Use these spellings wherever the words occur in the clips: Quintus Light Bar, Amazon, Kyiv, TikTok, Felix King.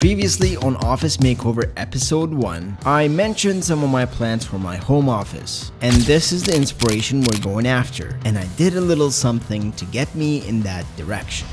Previously on Office Makeover Episode 1, I mentioned some of my plans for my home office, and this is the inspiration we're going after, and I did a little something to get me in that direction.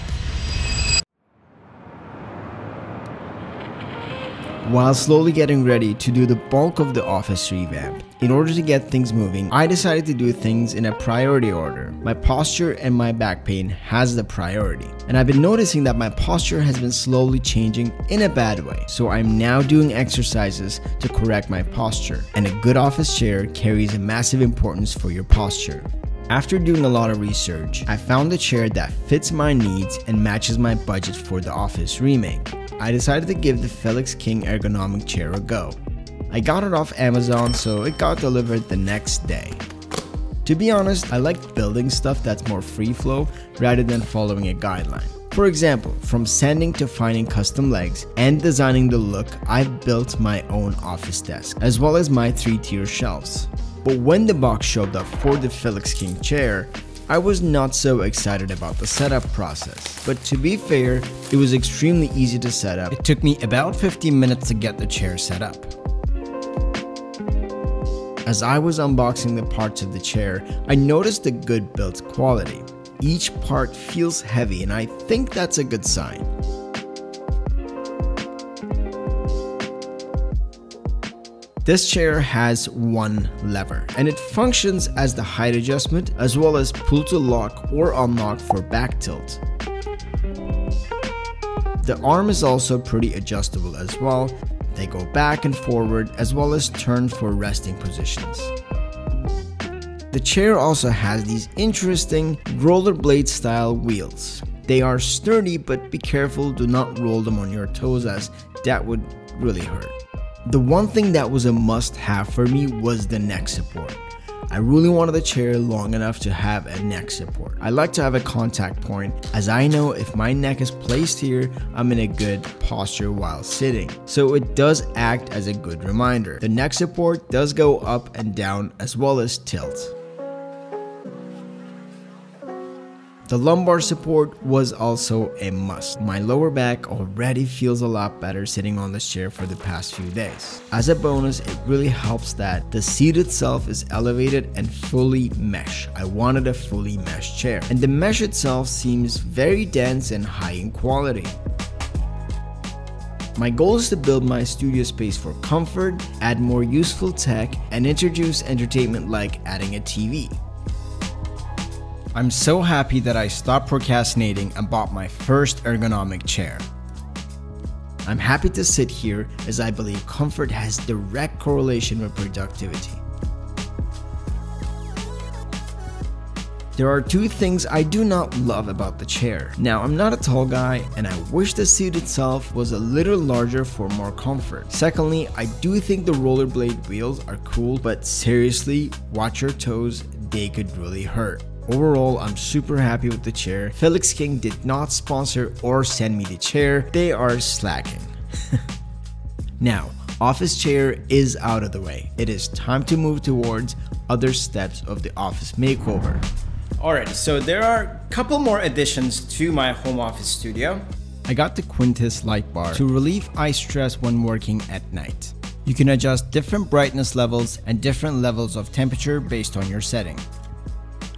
While slowly getting ready to do the bulk of the office revamp, in order to get things moving, I decided to do things in a priority order. My posture and my back pain has the priority. And I've been noticing that my posture has been slowly changing in a bad way. So I'm now doing exercises to correct my posture. And a good office chair carries a massive importance for your posture. After doing a lot of research, I found a chair that fits my needs and matches my budget for the office remake. I decided to give the Felix King ergonomic chair a go. I got it off Amazon, so it got delivered the next day. To be honest, I like building stuff that's more free flow rather than following a guideline. For example, from sanding to finding custom legs and designing the look, I've built my own office desk, as well as my three-tier shelves. But when the box showed up for the Felix King chair, I was not so excited about the setup process, but to be fair, it was extremely easy to set up. It took me about 15 minutes to get the chair set up. As I was unboxing the parts of the chair, I noticed a good build quality. Each part feels heavy, and I think that's a good sign. This chair has one lever, and it functions as the height adjustment as well as pull to lock or unlock for back tilt. The arm is also pretty adjustable as well. They go back and forward as well as turn for resting positions. The chair also has these interesting rollerblade style wheels. They are sturdy, but be careful, do not roll them on your toes as that would really hurt. The one thing that was a must-have for me was the neck support. I really wanted a chair long enough to have a neck support. I like to have a contact point, as I know if my neck is placed here, I'm in a good posture while sitting. So it does act as a good reminder. The neck support does go up and down as well as tilt. The lumbar support was also a must. My lower back already feels a lot better sitting on this chair for the past few days. As a bonus, it really helps that the seat itself is elevated and fully mesh. I wanted a fully mesh chair, and the mesh itself seems very dense and high in quality. My goal is to build my studio space for comfort, add more useful tech, and introduce entertainment like adding a TV. I'm so happy that I stopped procrastinating and bought my first ergonomic chair. I'm happy to sit here as I believe comfort has direct correlation with productivity. There are two things I do not love about the chair. Now, I'm not a tall guy, and I wish the seat itself was a little larger for more comfort. Secondly, I do think the rollerblade wheels are cool, but seriously, watch your toes, they could really hurt. Overall, I'm super happy with the chair. Felix King did not sponsor or send me the chair. They are slacking. Now, office chair is out of the way. It is time to move towards other steps of the office makeover. Alright, so there are a couple more additions to my home office studio. I got the Quintus Light Bar to relieve eye stress when working at night. You can adjust different brightness levels and different levels of temperature based on your setting.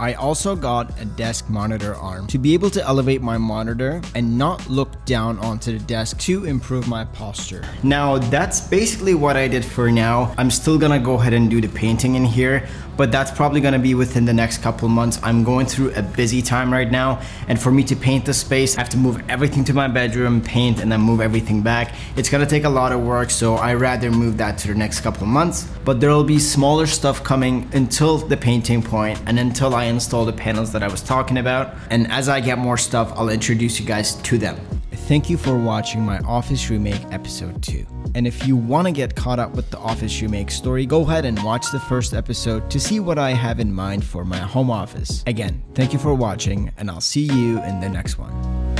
I also got a desk monitor arm to be able to elevate my monitor and not look down onto the desk to improve my posture. Now, that's basically what I did for now. I'm still gonna go ahead and do the painting in here, but that's probably gonna be within the next couple months. I'm going through a busy time right now, and for me to paint the space, I have to move everything to my bedroom, paint, and then move everything back. It's gonna take a lot of work, so I rather move that to the next couple months, but there'll be smaller stuff coming until the painting point and until I install the panels that I was talking about, and as I get more stuff, I'll introduce you guys to them. Thank you for watching my Office Remake Episode 2. And if you want to get caught up with the Office Remake story, go ahead and watch the first episode to see what I have in mind for my home office. Again, thank you for watching, and I'll see you in the next one.